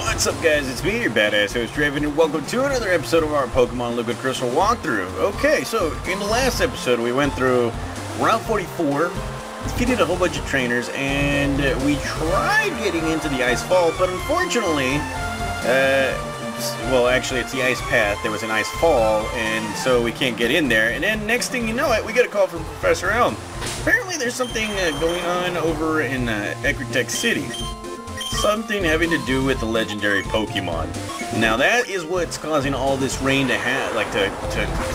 What's up, guys? It's me, your badass host Draven, and welcome to another episode of our Pokemon Liquid Crystal walkthrough. Okay, so in the last episode, we went through Route 44, defeated a whole bunch of trainers, and we tried getting into the Ice Fall, but unfortunately, well, actually, it's the Ice Path. There was an Ice Fall, and so we can't get in there. And then next thing you know it, we get a call from Professor Elm. Apparently, there's something going on over in Ecruteak City. Something having to do with the legendary Pokemon. Now that is what's causing all this rain to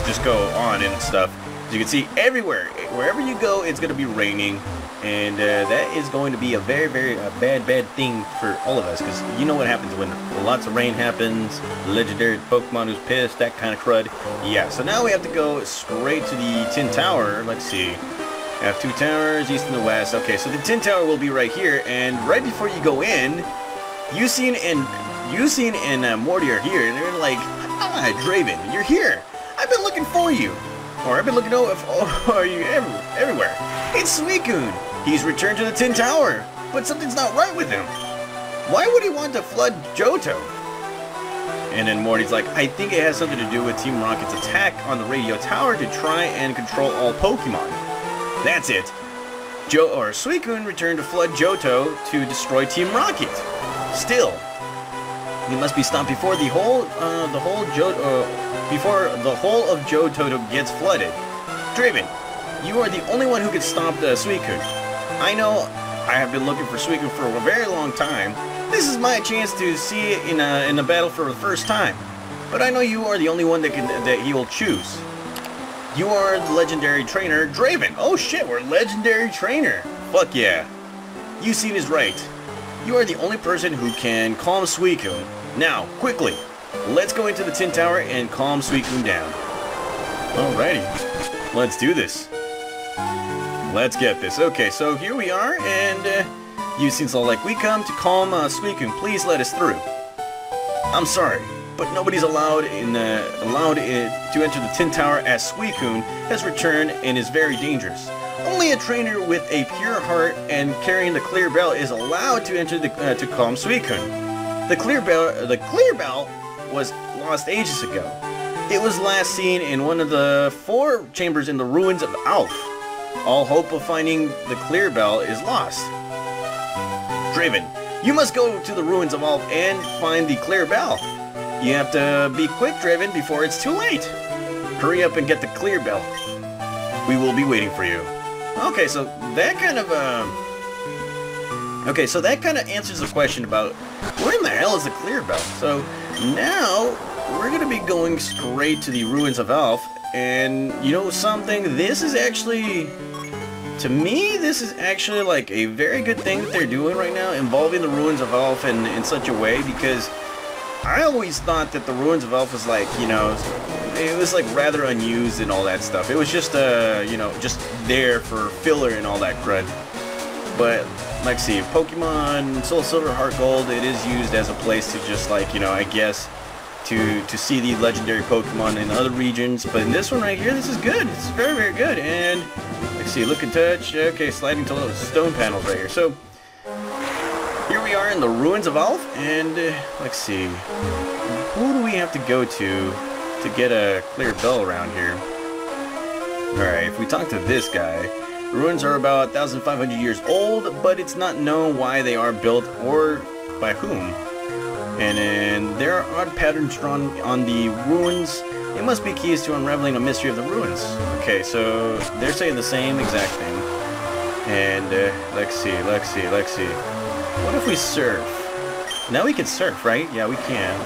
just go on and stuff. As you can see, everywhere, wherever you go, it's going to be raining, and that is going to be a very, very bad thing for all of us, because you know what happens when lots of rain happens. Legendary Pokemon who's pissed, that kind of crud. Yeah. So now we have to go straight to the Tin Tower. Let's see. I have two towers, east and the west. Okay, so the Tin Tower will be right here, and right before you go in, Eusine and Morty are here, and they're like, "Ah, Draven, you're here. I've been looking for you, or I've been looking for you everywhere. It's Suicune. He's returned to the Tin Tower, but something's not right with him. Why would he want to flood Johto?" And then Morty's like, "I think it has something to do with Team Rocket's attack on the Radio Tower to try and control all Pokemon." That's it. Suicune returned to flood Johto to destroy Team Rocket. Still, he must be stopped before the whole of Johto gets flooded. Draven, you are the only one who can stop Suicune. I know I have been looking for Suicune for a very long time. This is my chance to see it in a battle for the first time. But I know you are the only one that he will choose. You are the legendary trainer, Draven. Oh shit, we're legendary trainer. Fuck yeah. Eusine is right. You are the only person who can calm Suicune. Now, quickly, let's go into the Tin Tower and calm Suicune down. Alrighty, let's do this. Let's get this. Okay, so here we are, and Eusine's all like, "We come to calm Suicune. Please let us through." "I'm sorry, but nobody's allowed to enter the Tin Tower, as Suicune has returned and is very dangerous. Only a trainer with a pure heart and carrying the Clear Bell is allowed to enter to calm Suicune. The Clear Bell was lost ages ago. It was last seen in one of the 4 chambers in the Ruins of Alph. All hope of finding the Clear Bell is lost. Draven, you must go to the Ruins of Alph and find the Clear Bell. You have to be quick, Draven, before it's too late. Hurry up and get the Clear Bell. We will be waiting for you." Okay, so that kind of answers the question about where in the hell is the Clear Bell. So now we're gonna be going straight to the Ruins of Alph, and you know something? This is actually, to me, this is actually like a very good thing that they're doing right now, involving the Ruins of Alph in such a way, because I always thought that the Ruins of Alph was like, you know, it was like rather unused and all that stuff. It was just, you know, just there for filler and all that crud. But, like, see, Pokemon Soul Silver, Heart Gold, it is used as a place to just, like, you know, I guess, to see the legendary Pokemon in other regions. But in this one right here, this is good. It's very, very good. And, let's see, look and touch. Okay, sliding to stone panels right here. So here we are in the Ruins of Alph, and let's see, who do we have to go to get a Clear Bell around here? Alright, if we talk to this guy, the ruins are about 1,500 years old, but it's not known why they are built or by whom. And then there are odd patterns drawn on the ruins. It must be keys to unraveling a mystery of the ruins. Okay, so they're saying the same exact thing. And let's see. What if we surf? Now we can surf, right? Yeah, we can.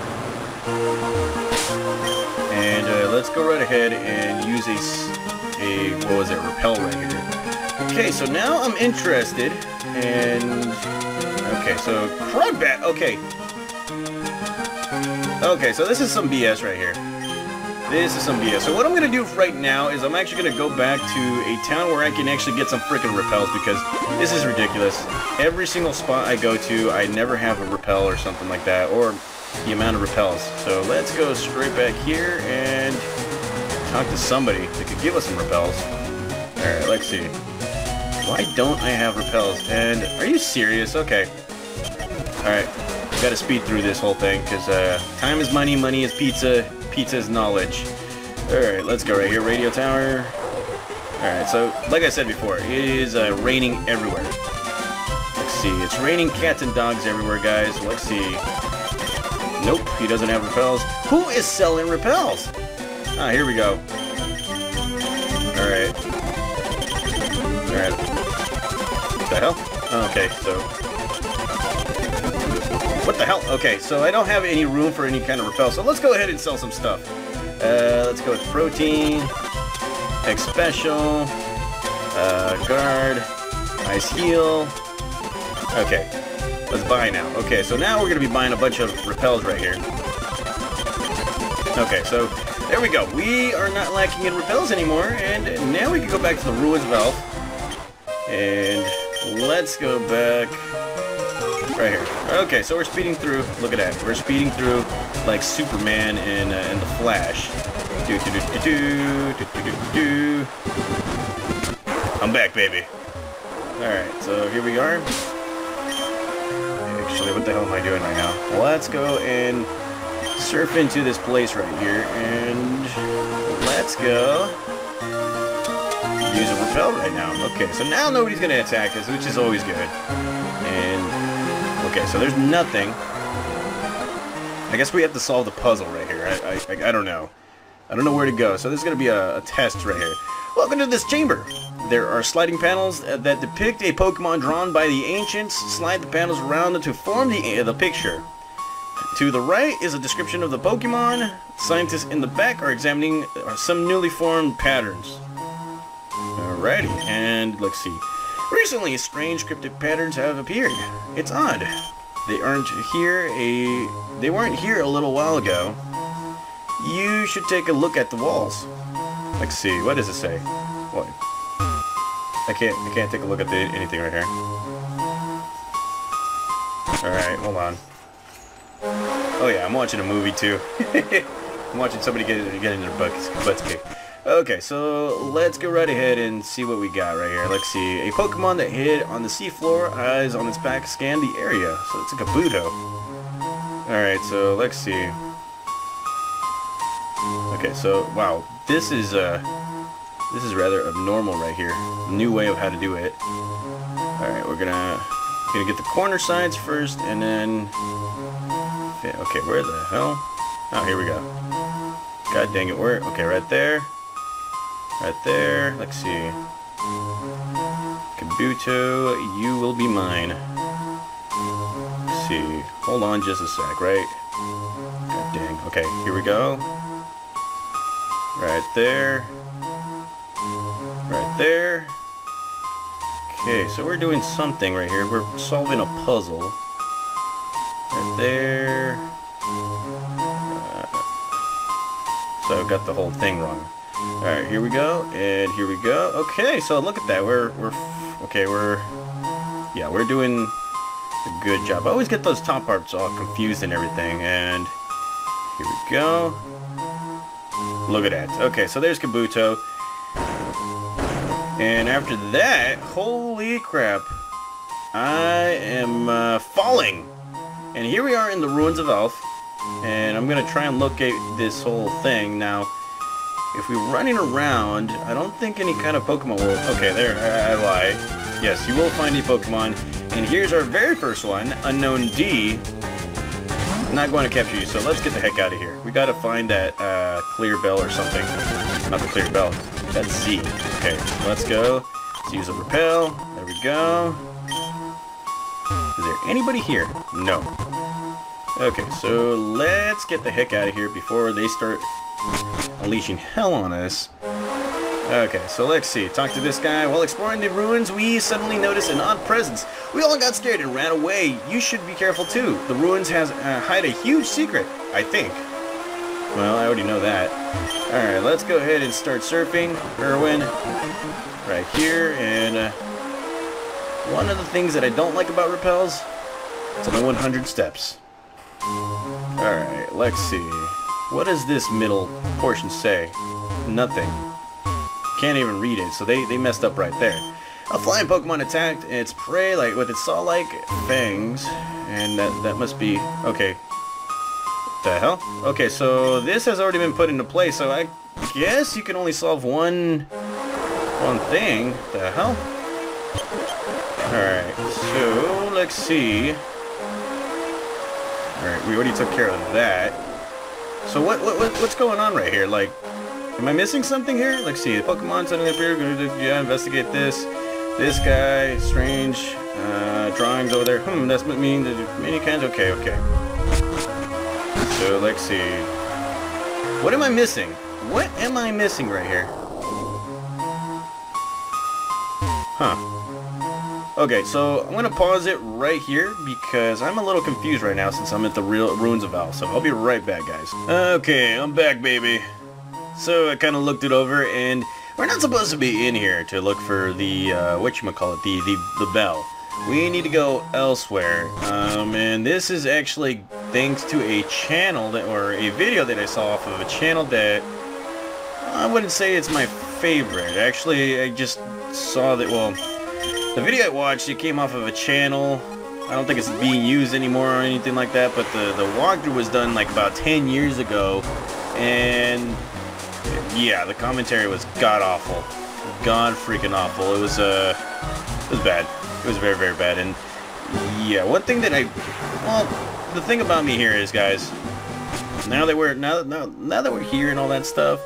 And let's go right ahead and use repel right here. Okay, so now I'm interested. And okay, so Crobat. Okay, so this is some BS right here. This is some BS. So what I'm gonna do right now is I'm actually gonna go back to a town where I can actually get some frickin' repels, because this is ridiculous. Every single spot I go to, I never have a repel or something like that, or the amount of repels. So let's go straight back here and talk to somebody that could give us some repels. Alright, let's see. Why don't I have repels? And are you serious? Okay. Alright. Gotta speed through this whole thing, because time is money, money is pizza, pizza is knowledge. Alright, let's go right here, Radio Tower. Alright, so, like I said before, it is raining everywhere. Let's see, it's raining cats and dogs everywhere, guys. Let's see. Nope, he doesn't have repels. Who is selling repels? Ah, here we go. Alright. Alright. What the hell? Oh, okay, so... what the hell? Okay, so I don't have any room for any kind of repel, so let's go ahead and sell some stuff. Let's go with protein, tech special, guard, ice heal. Okay, let's buy now. Okay, so now we're going to be buying a bunch of repels right here. Okay, so there we go. We are not lacking in repels anymore, and now we can go back to the Ruins of Alph. And let's go back... right here. Okay, so we're speeding through. Look at that. We're speeding through like Superman in the Flash. I'm back, baby. Alright, so here we are. Actually, what the hell am I doing right now? Let's go and surf into this place right here. And let's go use a repel right now. Okay, so now nobody's going to attack us, which is always good. And... okay, so there's nothing. I guess we have to solve the puzzle right here. I don't know. I don't know where to go. So there's going to be a test right here. Welcome to this chamber. There are sliding panels that depict a Pokemon drawn by the ancients. Slide the panels around to form the picture. To the right is a description of the Pokemon. Scientists in the back are examining some newly formed patterns. Alrighty, and let's see. Recently, strange cryptic patterns have appeared. It's odd. They weren't here a little while ago. You should take a look at the walls. Let's see. What does it say? What? I can't take a look at anything right here. All right, hold on. Oh yeah, I'm watching a movie too. I'm watching somebody get in their butts kicked. Okay, so let's go right ahead and see what we got right here. Let's see. A Pokemon that hid on the seafloor, eyes on its back, scanned the area. So it's a Kabuto. Alright, so let's see. Okay, so, wow. This is rather abnormal right here. New way of how to do it. Alright, we're gonna get the corner sides first, and then... okay, where the hell? Oh, here we go. God dang it, where? Okay, right there. Right there, let's see. Kabuto, you will be mine. Let's see. Hold on just a sec, right? God dang. Okay, here we go. Right there. Right there. Okay, so we're doing something right here. We're solving a puzzle. Right there. So I've got the whole thing wrong. Alright, here we go, and here we go. Okay, so look at that, we're doing a good job. I always get those top parts all confused and everything, and here we go. Look at that. Okay, so there's Kabuto. And after that, holy crap, I am falling. And here we are in the Ruins of Alph, and I'm gonna try and locate this whole thing now. If we're running around, I don't think any kind of Pokemon will... okay, there, I lie. Yes, you will find a Pokemon. And here's our very first one, Unknown D. Not going to capture you, so let's get the heck out of here. We gotta find that Clear Bell or something. Not the Clear Bell. That's Z. Okay, let's go. Let's use a repel. There we go. Is there anybody here? No. Okay, so let's get the heck out of here before they start... unleashing hell on us. Okay, so let's see. Talk to this guy. While exploring the ruins, we suddenly noticed an odd presence. We all got scared and ran away. You should be careful too. The ruins hide a huge secret, I think. Well, I already know that. Alright, let's go ahead and start surfing. Irwin, right here. And one of the things that I don't like about repels, it's only 100 steps. Alright, let's see. What does this middle portion say? Nothing. Can't even read it, so they messed up right there. A flying Pokemon attacked its prey with its saw-like fangs. And that must be... okay. What the hell? Okay, so this has already been put into play, so I guess you can only solve one thing. What the hell? Alright, so let's see. Alright, we already took care of that. So what's going on right here? Like, am I missing something here? Let's see, the Pokemon suddenly appear, yeah, investigate this. This guy, strange, drawings over there. That's what mean, many kinds, okay. So let's see. What am I missing? What am I missing right here? Huh. Okay, so I'm gonna pause it right here because I'm a little confused right now since I'm at the real Ruins of Alph, so I'll be right back, guys. Okay, I'm back, baby. So I kind of looked it over, and we're not supposed to be in here to look for the, whatchamacallit, the bell. We need to go elsewhere, and this is actually thanks to a channel, or a video that I saw off of a channel that I wouldn't say it's my favorite. Actually, I just saw that, well, the video I watched, it came off of a channel. I don't think it's being used anymore or anything like that, but the walkthrough was done like about 10 years ago, and... yeah, the commentary was god-awful. God-freaking-awful. It was, bad. It was very, very bad. And, yeah, one thing that I... well, the thing about me here is, guys, now that we're here and all that stuff,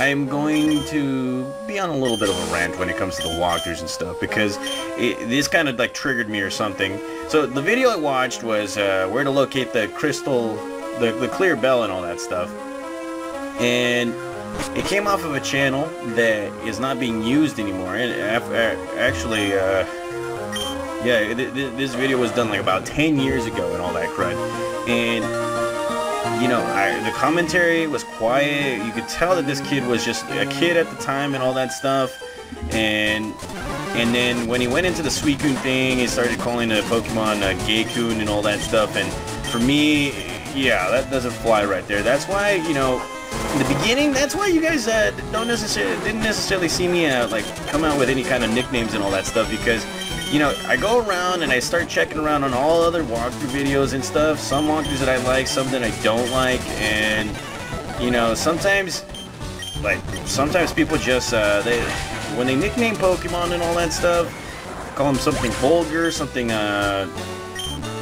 I'm going to be on a little bit of a rant when it comes to the walkthroughs and stuff, because this kind of, like, triggered me or something. So, the video I watched was, where to locate the crystal... the clear bell and all that stuff. And... it came off of a channel that is not being used anymore, and actually, yeah, this video was done like about 10 years ago and all that crud, and, you know, the commentary was quiet. You could tell that this kid was just a kid at the time and all that stuff, and then when he went into the Suicune thing, he started calling the Pokemon Gaycoon and all that stuff, and for me, yeah, that doesn't fly right there. That's why, you know, in the beginning, that's why you guys didn't necessarily see me like come out with any kind of nicknames and all that stuff, because, you know, I go around and I start checking around on all other walkthrough videos and stuff. Some walkthroughs that I like, some that I don't like, and, you know, sometimes people just when they nickname Pokemon and all that stuff, call them something vulgar, something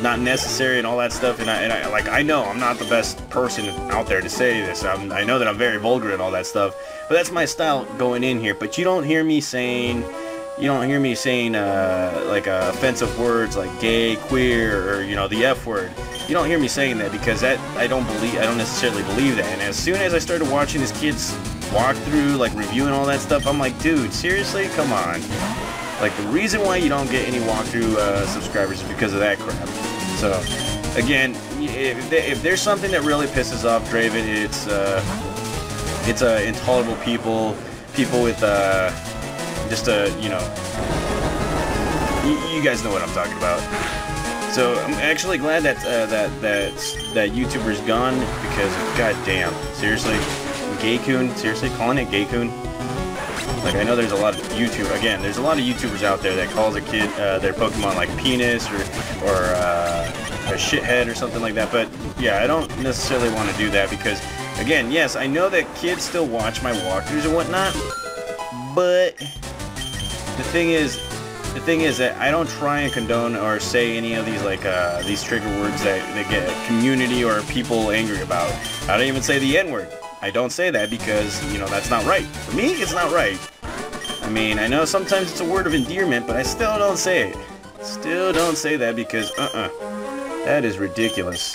not necessary and all that stuff, and I like, I know I'm not the best person out there to say this. I know that I'm very vulgar and all that stuff, but that's my style going in here. But you don't hear me saying like offensive words like gay, queer, or, you know, the F word. You don't hear me saying that, because that I don't necessarily believe that. And as soon as I started watching this kid's walk through, like reviewing all that stuff, I'm like, dude, seriously, come on. Like, the reason why you don't get any walkthrough subscribers is because of that crap. So, again, if there's something that really pisses off Draven, it's intolerable people with just you know, you guys know what I'm talking about. So I'm actually glad that that YouTuber's gone, because goddamn, seriously, Gaycoon, seriously, calling it Gaycoon. Like, I know there's a lot of YouTubers out there that calls a kid their Pokemon like penis or a shithead or something like that. But yeah, I don't necessarily want to do that, because, again, yes, I know that kids still watch my walkthroughs and whatnot. But the thing is that I don't try and condone or say any of these, like, these trigger words that get a community or people angry about. I don't even say the N-word. I don't say that because, you know, that's not right. For me, it's not right. I mean, I know sometimes it's a word of endearment, but I still don't say it. Still don't say that, because, that is ridiculous.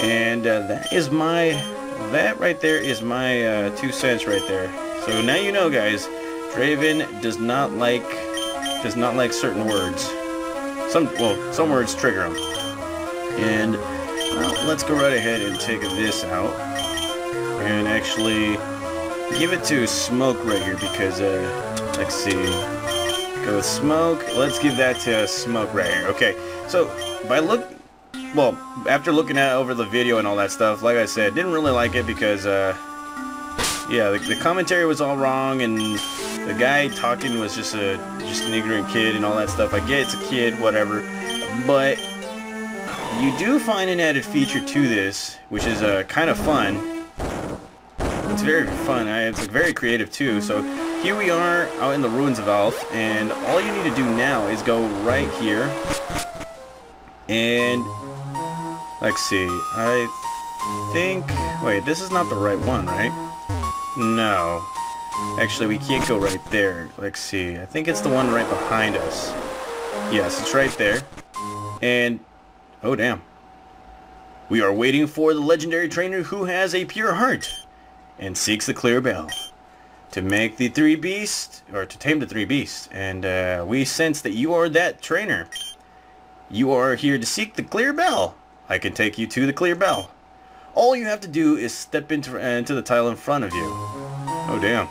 And that right there is my 2 cents right there. So now you know, guys, Draven does not like certain words. Some words trigger him. And, well, let's go right ahead and take this out. And actually give it to Smoke right here, because let's see, go with Smoke. Let's give that to Smoke right here. Okay, so after looking at over the video and all that stuff, like I said, didn't really like it, because yeah, the commentary was all wrong, and the guy talking was just an ignorant kid and all that stuff. I get it's a kid, whatever, but You do find an added feature to this, which is kind of fun. It's very fun. It's very creative too. So here we are out in the Ruins of Alph, and all you need to do now is go right here. And let's see. I think. Wait, this is not the right one, right? No. Actually, we can't go right there. Let's see. I think it's the one right behind us. Yes, it's right there. And oh damn. We are waiting for the legendary trainer who has a pure heart and seeks the Clear Bell to make the three beasts, or to tame the three beasts. And we sense that you are that trainer. You are here to seek the Clear Bell. I can take you to the Clear Bell. All you have to do is step into the tile in front of you. Oh damn.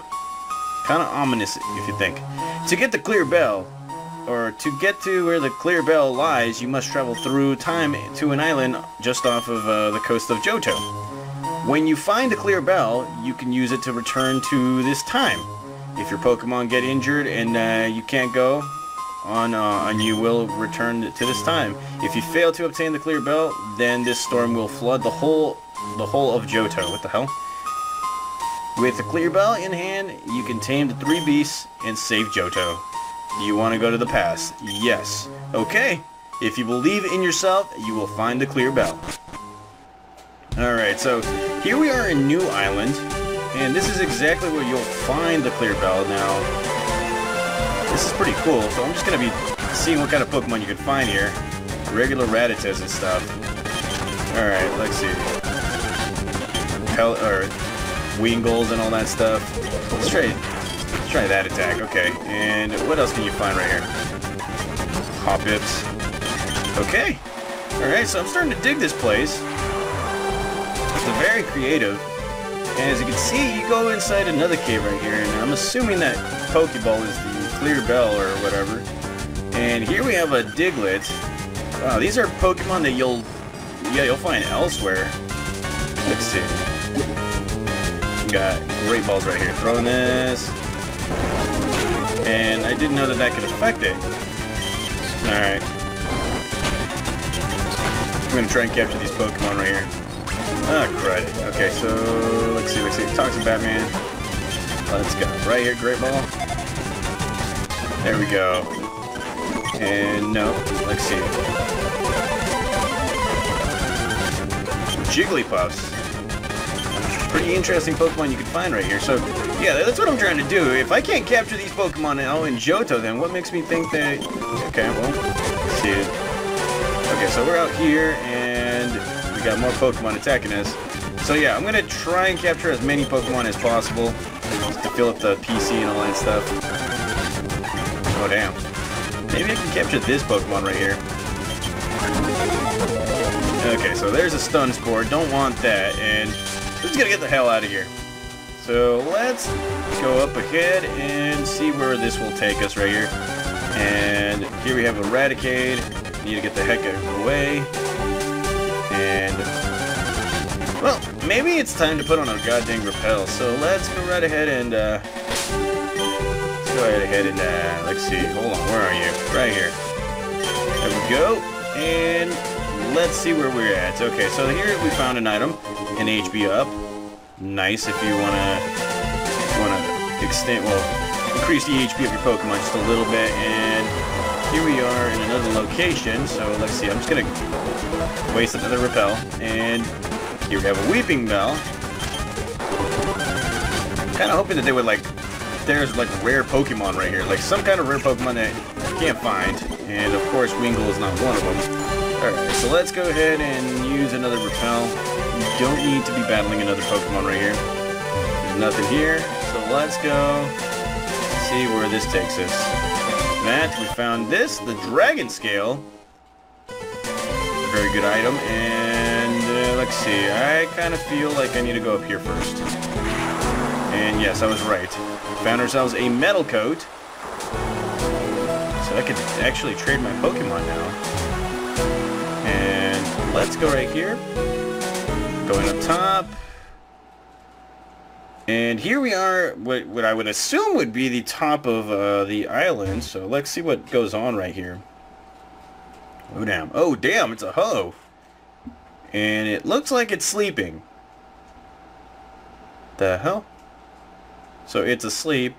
Kinda ominous if you think. To get the Clear Bell, or to get to where the Clear Bell lies, you must travel through time to an island just off of the coast of Johto. When you find the Clear Bell, you can use it to return to this time. If your Pokemon get injured and you can't go on you will return to this time. If you fail to obtain the Clear Bell, then this storm will flood the whole of Johto. What the hell? With the Clear Bell in hand, you can tame the three beasts and save Johto. Do you want to go to the past? Yes. Okay. If you believe in yourself, you will find the Clear Bell. Alright, so here we are in New Island, and this is exactly where you'll find the Clear Bell. Now, this is pretty cool, so I'm just going to be seeing what kind of Pokemon you can find here. Regular Rattatas and stuff. Alright, let's see. Wingles and all that stuff. Let's try that attack, okay. And what else can you find right here? Hop-ips. Okay. Alright, so I'm starting to dig this place. It's very creative. And as you can see, you go inside another cave right here, and I'm assuming that Pokeball is the Clear Bell or whatever. And here we have a Diglett. Wow, these are Pokemon that you'll find elsewhere. Let's see. We got great balls right here. Throwing this. And I didn't know that that could affect it. Alright. I'm going to try and capture these Pokemon right here. Oh, crud. Okay, so let's see. Toxic Batman. Let's go. Right here, Great Ball. There we go. And no. Let's see. Jigglypuffs. Pretty interesting Pokemon you can find right here. So, yeah, that's what I'm trying to do. If I can't capture these Pokemon now in Johto, then what makes me think that... Okay, well, let's see it. Okay, so we're out here, and we got more Pokemon attacking us. So, yeah, I'm going to try and capture as many Pokemon as possible to fill up the PC and all that stuff. Oh, damn. Maybe I can capture this Pokemon right here. Okay, so there's a stun spore. Don't want that, and... we're just gonna get the hell out of here. So let's go up ahead and see where this will take us right here. And here we have a Raticate. Need to get the heck out of the way. And well, maybe it's time to put on a goddamn repel. So let's go right ahead and let's see. Hold on, where are you? Right here. There we go. And let's see where we're at. Okay, so here we found an item. An HB up. Nice if you wanna increase the HP of your Pokemon just a little bit. And here we are in another location. So let's see. I'm just gonna waste another repel. And here we have a Weeping Bell. Kinda hoping that they would there's rare Pokemon right here. Like some kind of rare Pokemon that you can't find. And of course Wingull is not one of them. Alright, so let's go ahead and use another repel. You don't need to be battling another Pokemon right here. There's nothing here, so let's go see where this takes us. Matt, we found this, the Dragon Scale. A very good item, and let's see. I kind of feel like I need to go up here first. And yes, I was right. Found ourselves a Metal Coat. So I could actually trade my Pokemon now. And let's go right here, going up top, and here we are, what I would assume would be the top of the island, so let's see what goes on right here. Oh damn, it's a hoe. And it looks like it's sleeping. The hell? So it's asleep.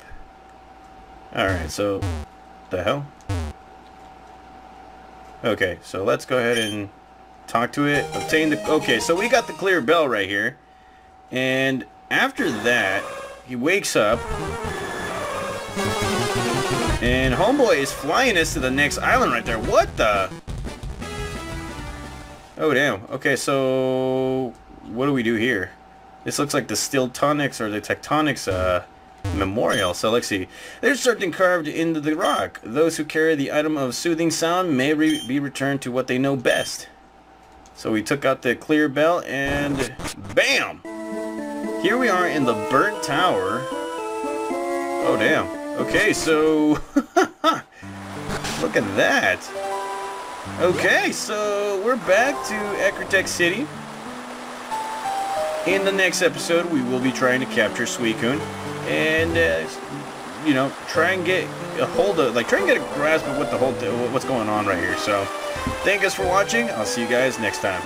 Alright, so... The hell? Okay, so let's go ahead and talk to it. Obtain the... Okay, so we got the clear bell right here. And after that, he wakes up. And homeboy is flying us to the next island right there. What the... Oh, damn. Okay, so... What do we do here? This looks like the Stiltonics or the Tectonics memorial. So, let's see. There's something carved into the rock. Those who carry the item of soothing sound may be returned to what they know best. So, we took out the clear bell and... Bam! Here we are in the Burnt Tower. Oh, damn. Okay, so... Look at that. Okay, so we're back to Ecruteak City. In the next episode, we will be trying to capture Suicune and, you know, try and get a hold of, like, try and get a grasp of what's going on right here. So, thank us for watching. I'll see you guys next time.